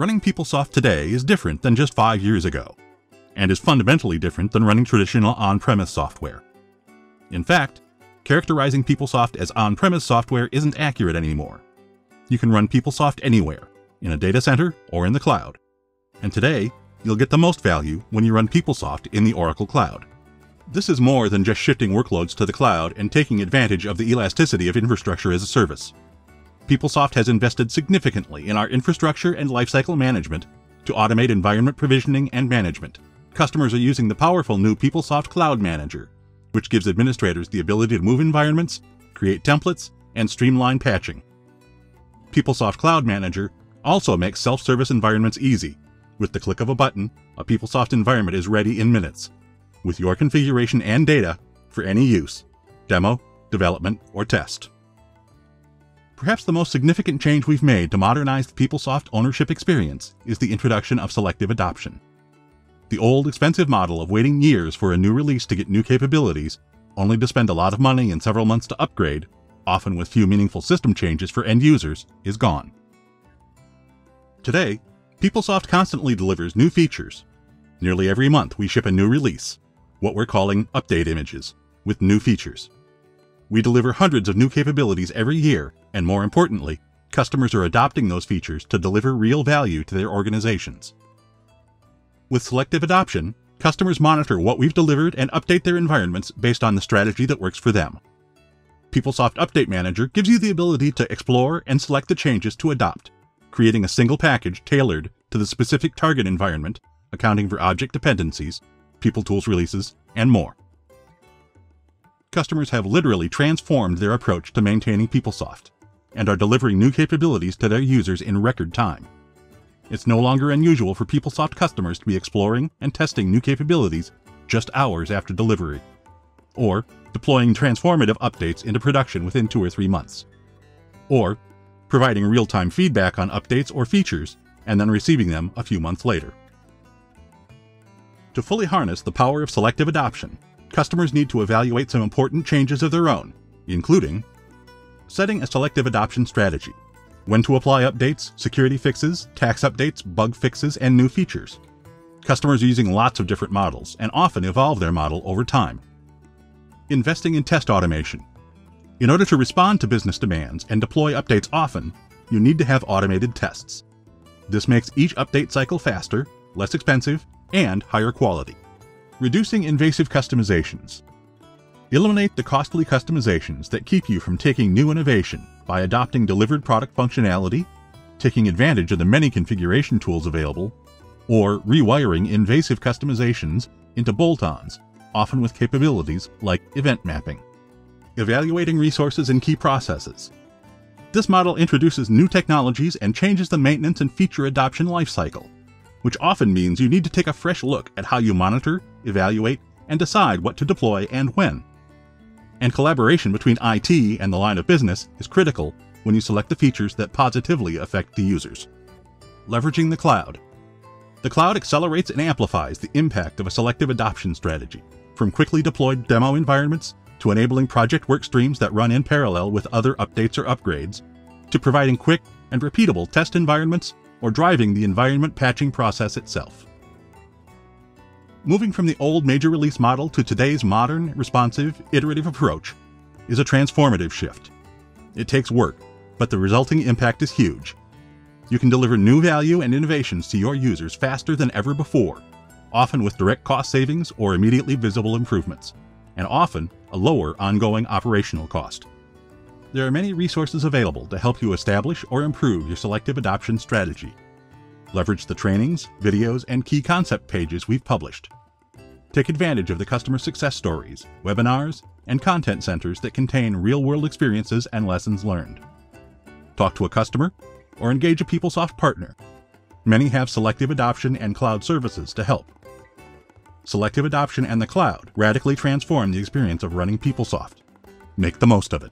running PeopleSoft today is different than just 5 years ago, and is fundamentally different than running traditional on-premise software. In fact, characterizing PeopleSoft as on-premise software isn't accurate anymore. You can run PeopleSoft anywhere, in a data center or in the cloud. And today, you'll get the most value when you run PeopleSoft in the Oracle Cloud. This is more than just shifting workloads to the cloud and taking advantage of the elasticity of infrastructure as a service. PeopleSoft has invested significantly in our infrastructure and lifecycle management to automate environment provisioning and management. Customers are using the powerful new PeopleSoft Cloud Manager, which gives administrators the ability to move environments, create templates, and streamline patching. PeopleSoft Cloud Manager also makes self-service environments easy. With the click of a button, a PeopleSoft environment is ready in minutes, with your configuration and data for any use, demo, development, or test. Perhaps the most significant change we've made to modernize the PeopleSoft ownership experience is the introduction of selective adoption. The old, expensive model of waiting years for a new release to get new capabilities, only to spend a lot of money and several months to upgrade, often with few meaningful system changes for end users, is gone. Today, PeopleSoft constantly delivers new features. Nearly every month we ship a new release, what we're calling update images, with new features. We deliver hundreds of new capabilities every year, and more importantly, customers are adopting those features to deliver real value to their organizations. With selective adoption, customers monitor what we've delivered and update their environments based on the strategy that works for them. PeopleSoft Update Manager gives you the ability to explore and select the changes to adopt, creating a single package tailored to the specific target environment, accounting for object dependencies, PeopleTools releases, and more. Customers have literally transformed their approach to maintaining PeopleSoft and are delivering new capabilities to their users in record time. It's no longer unusual for PeopleSoft customers to be exploring and testing new capabilities just hours after delivery, or deploying transformative updates into production within 2 or 3 months, or providing real-time feedback on updates or features and then receiving them a few months later. To fully harness the power of selective adoption, customers need to evaluate some important changes of their own, including setting a selective adoption strategy, when to apply updates, security fixes, tax updates, bug fixes, and new features. Customers are using lots of different models and often evolve their model over time. Investing in test automation. In order to respond to business demands and deploy updates often, you need to have automated tests. This makes each update cycle faster, less expensive, and higher quality. Reducing invasive customizations. Eliminate the costly customizations that keep you from taking new innovation by adopting delivered product functionality, taking advantage of the many configuration tools available, or rewiring invasive customizations into bolt-ons, often with capabilities like event mapping. Evaluating resources and key processes. This model introduces new technologies and changes the maintenance and feature adoption lifecycle, which often means you need to take a fresh look at how you monitor, evaluate, and decide what to deploy and when. And collaboration between IT and the line of business is critical when you select the features that positively affect the users. Leveraging the cloud. The cloud accelerates and amplifies the impact of a selective adoption strategy, from quickly deployed demo environments to enabling project work streams that run in parallel with other updates or upgrades, to providing quick and repeatable test environments or driving the environment patching process itself. Moving from the old major release model to today's modern, responsive, iterative approach is a transformative shift. It takes work, but the resulting impact is huge. You can deliver new value and innovations to your users faster than ever before, often with direct cost savings or immediately visible improvements, and often a lower ongoing operational cost. There are many resources available to help you establish or improve your selective adoption strategy. Leverage the trainings, videos, and key concept pages we've published. Take advantage of the customer success stories, webinars, and content centers that contain real-world experiences and lessons learned. Talk to a customer or engage a PeopleSoft partner. Many have selective adoption and cloud services to help. Selective adoption and the cloud radically transform the experience of running PeopleSoft. Make the most of it.